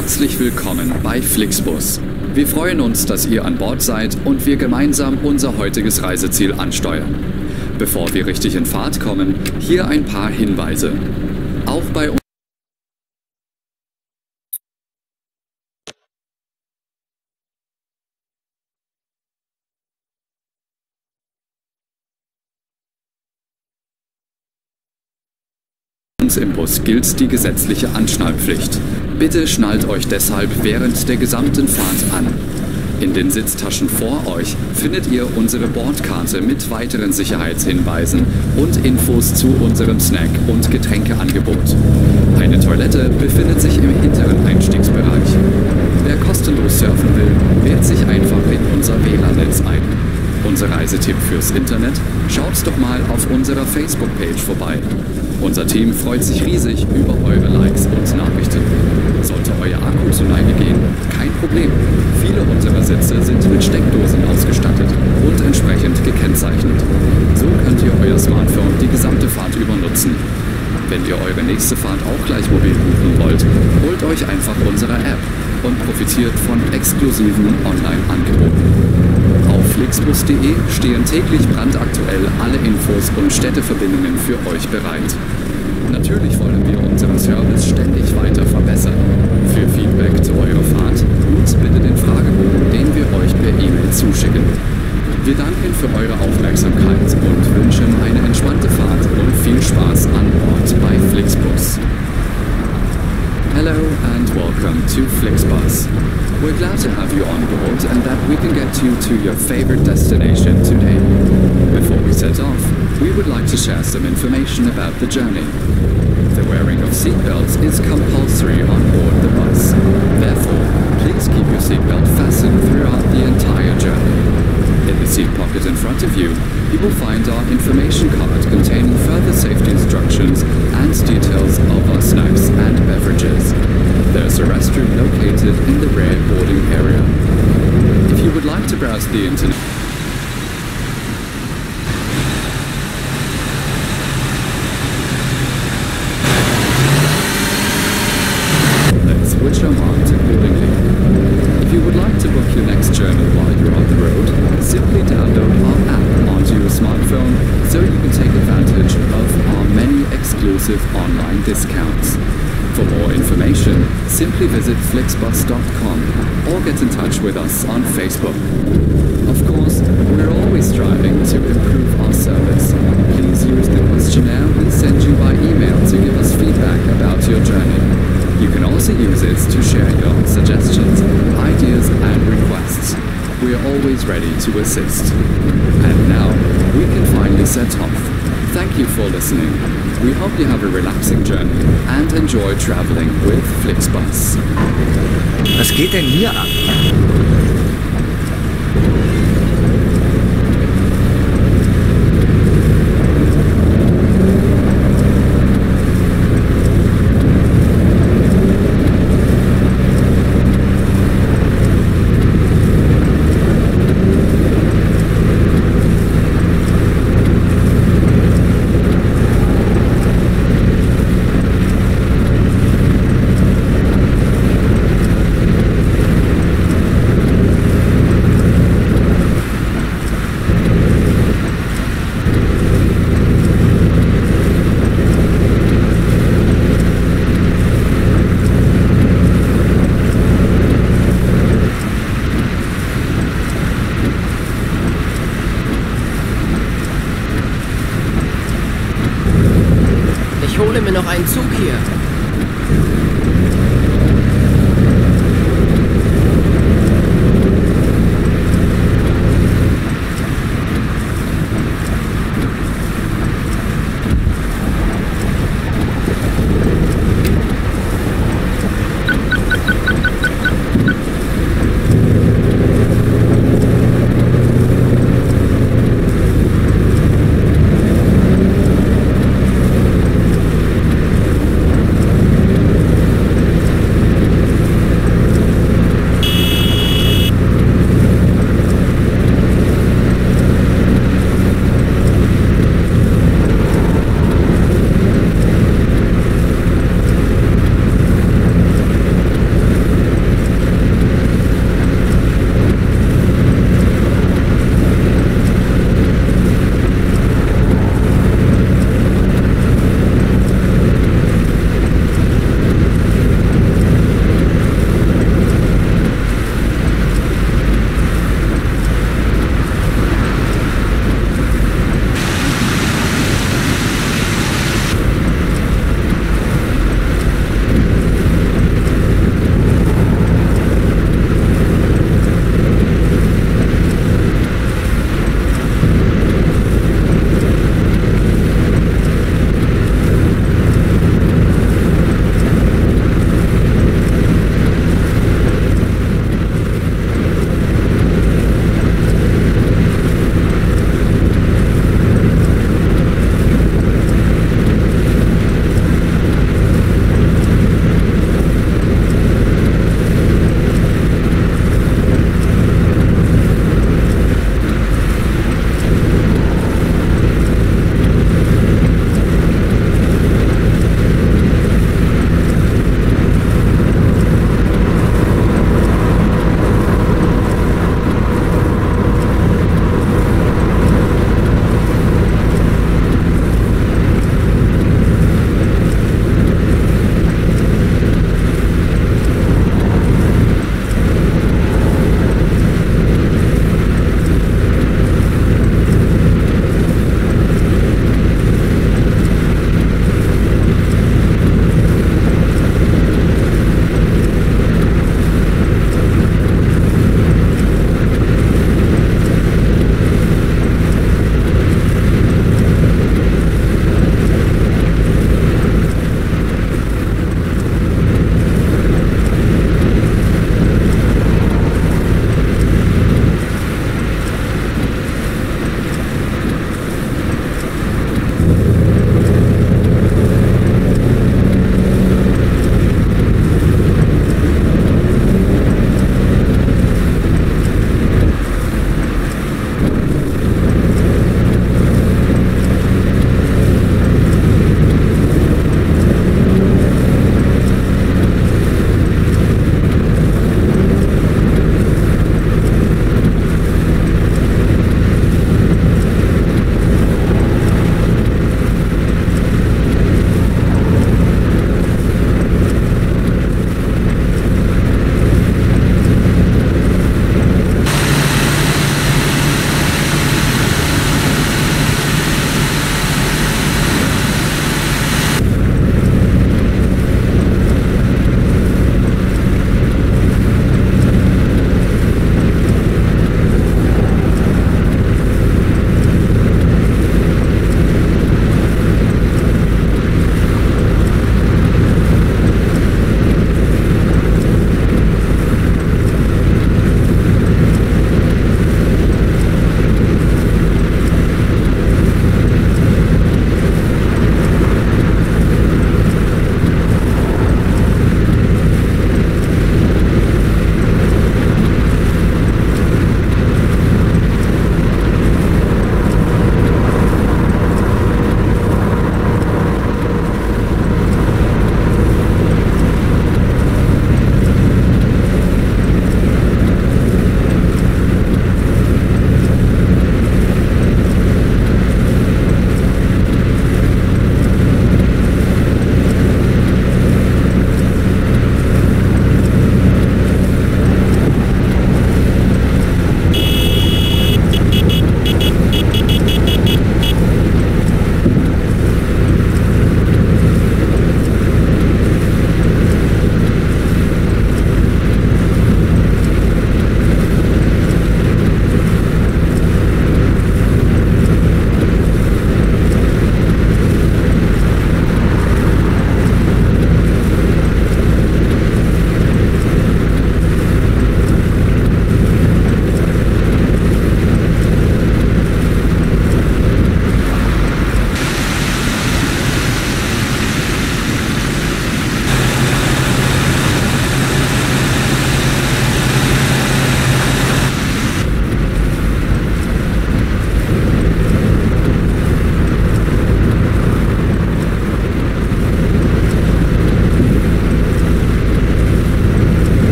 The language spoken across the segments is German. Herzlich willkommen bei Flixbus. Wir freuen uns, dass ihr an Bord seid und wir gemeinsam unser heutiges Reiseziel ansteuern. Bevor wir richtig in Fahrt kommen, hier ein paar Hinweise. Auch bei uns im Bus gilt die gesetzliche Anschnallpflicht. Bitte schnallt euch deshalb während der gesamten Fahrt an. In den Sitztaschen vor euch findet ihr unsere Bordkarte mit weiteren Sicherheitshinweisen und Infos zu unserem Snack- und Getränkeangebot. Eine Toilette befindet sich im hinteren Einstiegsbereich. Wer kostenlos surfen will, wählt sich einfach in unser WLAN-Netz ein. Unser Reisetipp fürs Internet? Schaut doch mal auf unserer Facebook-Page vorbei. Unser Team freut sich riesig über eure Likes und Nachrichten. Sollte euer Akku zu Neige gehen, kein Problem. Viele unserer Sitze sind mit Steckdosen ausgestattet und entsprechend gekennzeichnet. So könnt ihr euer Smartphone die gesamte Fahrt über nutzen. Wenn ihr eure nächste Fahrt auch gleich mobil buchen wollt, holt euch einfach unsere App und profitiert von exklusiven Online-Angeboten. Auf flixbus.de stehen täglich brandaktuell alle Infos und Städteverbindungen für euch bereit. Natürlich wollen wir unseren Service ständig weiter verbessern. Für Feedback zu eurer Fahrt nutzt bitte den Fragebogen, den wir euch per E-Mail zuschicken. Wir danken für eure Aufmerksamkeit und wünschen eine entspannte Fahrt und viel Spaß an Bord bei Flixbus. Hello and welcome to Flixbus. We're glad to have you on board and that we can get you to your favorite destination today. Before we set off, we would like to share some information about the journey. The wearing of seatbelts is compulsory on board the bus. Therefore, please keep your seatbelt fastened throughout the entire journey. In the seat pocket in front of you will find our information card containing further safety instructions and details of our snacks and beverages. There's a restroom located in the rear boarding area. If you would like to browse the internet, which are marked accordingly. If you would like to book your next journey while you're on the road, simply download our app onto your smartphone so you can take advantage of our many exclusive online discounts. For more information, simply visit flixbus.com or get in touch with us on Facebook. Of course, we're always striving to improve our service. Please use the questionnaire we send you by email to give us feedback about your journey. You can also use it to share your suggestions, ideas and requests. We are always ready to assist. And now, we can finally set off. Thank you for listening. We hope you have a relaxing journey and enjoy traveling with Flixbus. Was geht denn hier ab? Ich hole mir noch einen Zug hier.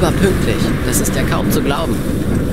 überpünktlich. Das ist ja kaum zu glauben.